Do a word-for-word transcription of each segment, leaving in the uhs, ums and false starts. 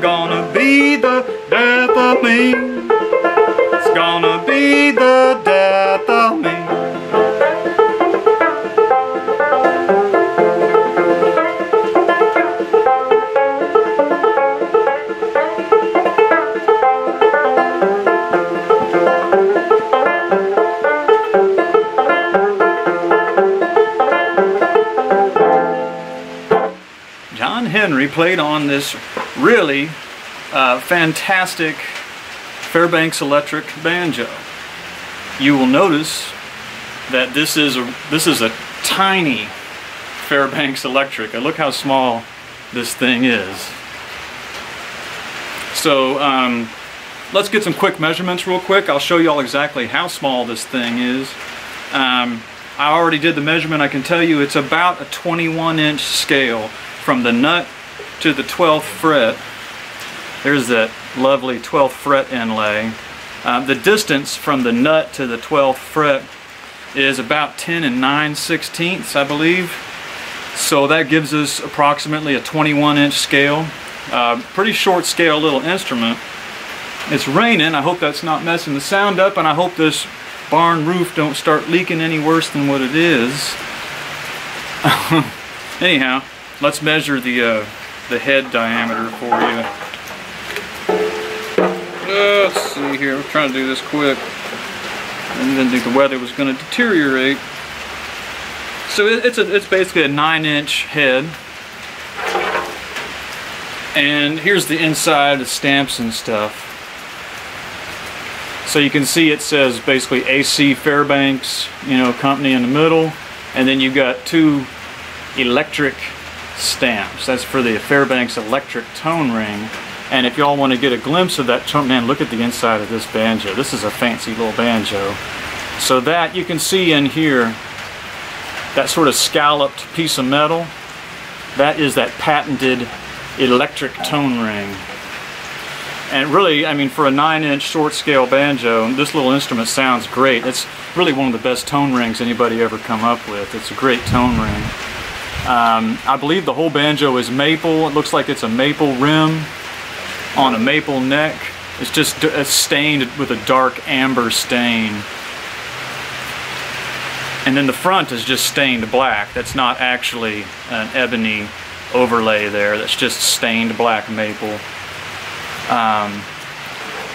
gonna be the death of me. It's gonna be the death of me. John Henry played on this really uh, fantastic Fairbanks Electric banjo. You will notice that this is a, this is a tiny Fairbanks Electric. Look how small this thing is. So um, let's get some quick measurements real quick. I'll show you all exactly how small this thing is. Um, I already did the measurement. I can tell you it's about a twenty-one inch scale. From the nut to the twelfth fret, there's that lovely twelfth fret inlay. Um, the distance from the nut to the twelfth fret is about ten and nine sixteenths, I believe. So that gives us approximately a twenty-one inch scale. Uh, pretty short scale little instrument. It's raining. I hope that's not messing the sound up, and I hope this barn roof don't start leaking any worse than what it is. Anyhow. Let's measure the uh, the head diameter for you. Let's see here. We're trying to do this quick. I didn't think the weather was going to deteriorate. So it, it's a, it's basically a nine inch head. And here's the inside, the stamps and stuff. So you can see it says basically A C Fairbanks, you know, company in the middle, and then you've got two electric stamps. That's for the Fairbanks Electric tone ring. And if y'all want to get a glimpse of that tone, man, look at the inside of this banjo. This is a fancy little banjo. So that you can see in here, that sort of scalloped piece of metal, that is that patented electric tone ring. And really, I mean, for a nine inch short scale banjo, this little instrument sounds great. It's really one of the best tone rings anybody ever come up with. It's a great tone ring. Um, I believe the whole banjo is maple. It looks like it's a maple rim on a maple neck. It's just it's stained with a dark amber stain. And then the front is just stained black. That's not actually an ebony overlay there. That's just stained black maple. Um,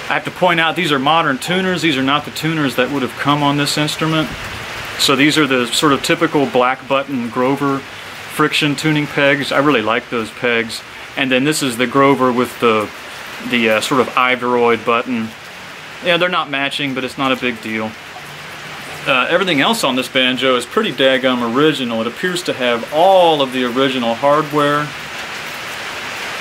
I have to point out these are modern tuners. These are not the tuners that would have come on this instrument. So these are the sort of typical black button Grover friction tuning pegs. I really like those pegs. And then this is the Grover with the the uh, sort of ivory button. Yeah, they're not matching, but it's not a big deal. Uh, everything else on this banjo is pretty daggum original. It appears to have all of the original hardware.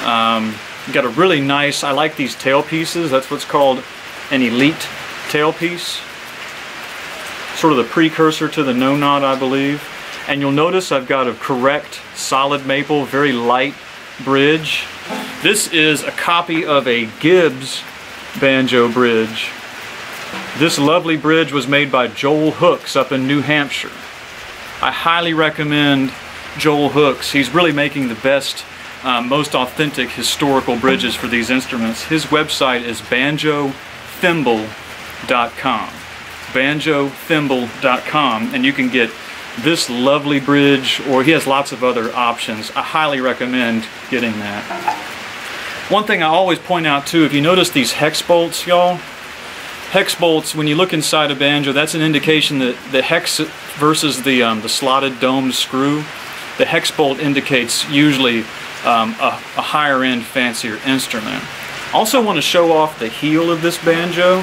Um, got a really nice, I like these tailpieces. That's what's called an elite tailpiece. Sort of the precursor to the no-knot, I believe. And you'll notice I've got a correct solid maple, very light bridge. This is a copy of a Gibbs banjo bridge. This lovely bridge was made by Joel Hooks up in New Hampshire. I highly recommend Joel Hooks. He's really making the best, uh, most authentic historical bridges for these instruments. His website is banjo thimble dot com. banjo thimble dot com, and you can get this lovely bridge, or he has lots of other options. I highly recommend getting that. One thing I always point out too, if you notice these hex bolts, y'all, hex bolts, when you look inside a banjo, that's an indication that the hex versus the, um, the slotted dome screw, the hex bolt indicates usually um, a, a higher end, fancier instrument. Also want to show off the heel of this banjo.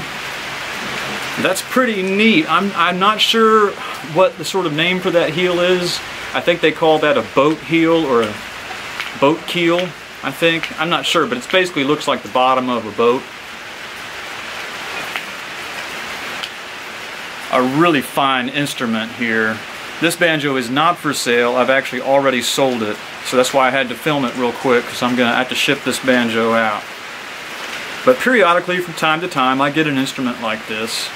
That's pretty neat. I'm, I'm not sure what the sort of name for that heel is. I think they call that a boat heel or a boat keel, I think. I'm not sure, but it basically looks like the bottom of a boat. A really fine instrument here. This banjo is not for sale. I've actually already sold it, so that's why I had to film it real quick, because I'm going to have to ship this banjo out. But periodically, from time to time, I get an instrument like this,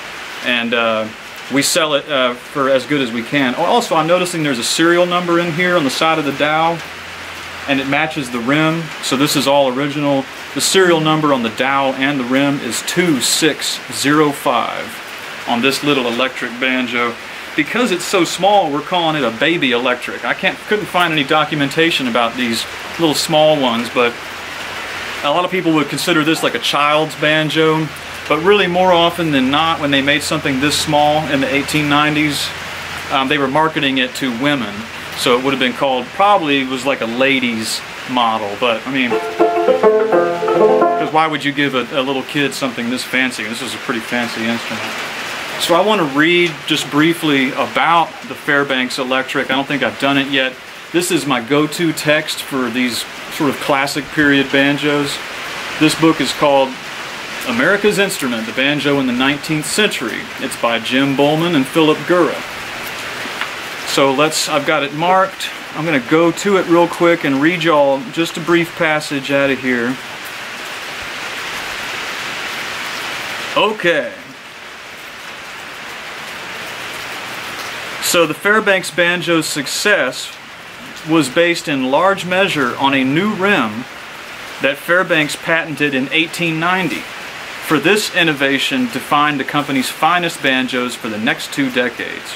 and uh, we sell it uh, for as good as we can. Also, I'm noticing there's a serial number in here on the side of the dowel, and it matches the rim, so this is all original The serial number on the dowel and the rim is two six zero five on this little electric banjo. Because it's so small, we're calling it a Baby Electric. I can't, couldn't find any documentation about these little small ones, but a lot of people would consider this like a child's banjo. But really, more often than not, when they made something this small in the eighteen nineties, um, they were marketing it to women. So it would have been called, probably was like a ladies model, but I mean... because why would you give a, a little kid something this fancy? This is a pretty fancy instrument. So I want to read just briefly about the Fairbanks Electric. I don't think I've done it yet. This is my go-to text for these sort of classic period banjos. This book is called America's Instrument, the Banjo in the nineteenth Century. It's by Jim Bowman and Philip Gura. So let's, I've got it marked. I'm going to go to it real quick and read y'all just a brief passage out of here. Okay. So the Fairbanks banjo's success was based in large measure on a new rim that Fairbanks patented in eighteen ninety. For this innovation defined the company's finest banjos for the next two decades.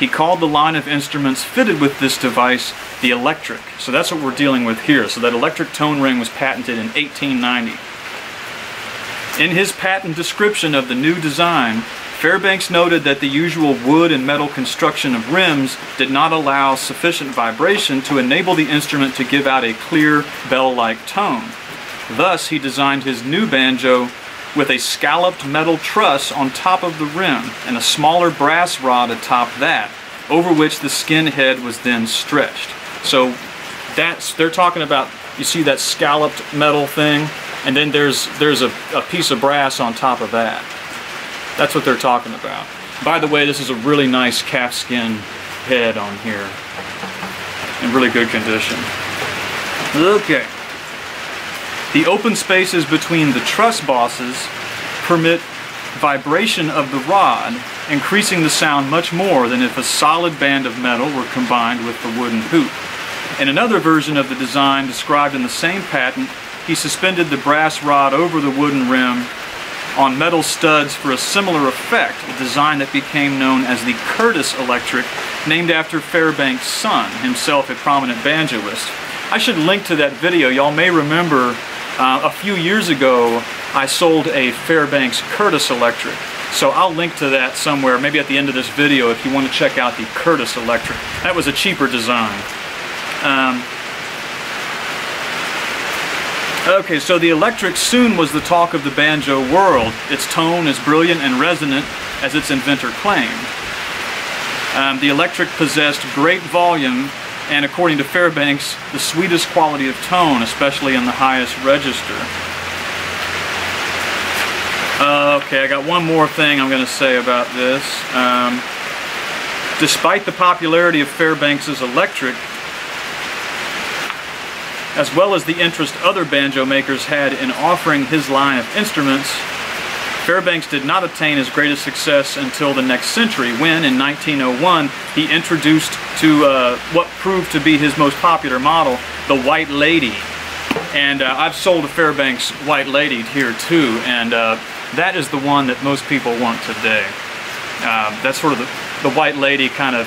He called the line of instruments fitted with this device the Electric. So that's what we're dealing with here. So that electric tone ring was patented in eighteen ninety. In his patent description of the new design, Fairbanks noted that the usual wood and metal construction of rims did not allow sufficient vibration to enable the instrument to give out a clear, bell-like tone. Thus, he designed his new banjo with a scalloped metal truss on top of the rim and a smaller brass rod atop that, over which the skin head was then stretched. So that's, they're talking about, you see that scalloped metal thing? And then there's there's a, a piece of brass on top of that. That's what they're talking about. By the way, this is a really nice calf skin head on here. In really good condition. Okay. The open spaces between the truss bosses permit vibration of the rod, increasing the sound much more than if a solid band of metal were combined with the wooden hoop. In another version of the design described in the same patent, he suspended the brass rod over the wooden rim on metal studs for a similar effect, a design that became known as the Curtis Electric, named after Fairbanks' son, himself a prominent banjoist. I should link to that video. Y'all may remember uh, a few years ago I sold a Fairbanks Curtis Electric. So I'll link to that somewhere, maybe at the end of this video, if you want to check out the Curtis Electric. That was a cheaper design. Um, Okay, so the electric soon was the talk of the banjo world. Its tone is brilliant and resonant, as its inventor claimed. Um, the electric possessed great volume and, according to Fairbanks, the sweetest quality of tone, especially in the highest register. Uh, okay, I got one more thing I'm going to say about this. Um, despite the popularity of Fairbanks's electric, as well as the interest other banjo makers had in offering his line of instruments, Fairbanks did not attain his greatest success until the next century, when, in nineteen oh one, he introduced to uh, what proved to be his most popular model, the White Lady. And uh, I've sold a Fairbanks White Lady here too, and uh, that is the one that most people want today. Uh, that's sort of the, the White Lady kind of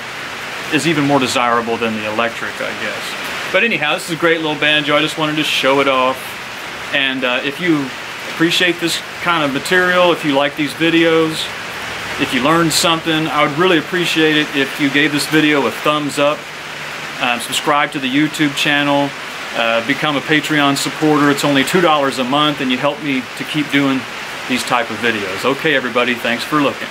is even more desirable than the electric, I guess. But anyhow, this is a great little banjo. I just wanted to show it off. And uh, if you appreciate this kind of material, if you like these videos, if you learned something, I would really appreciate it if you gave this video a thumbs up, uh, subscribe to the YouTube channel, uh, become a Patreon supporter. It's only two dollars a month, and you help me to keep doing these type of videos. Okay, everybody, thanks for looking.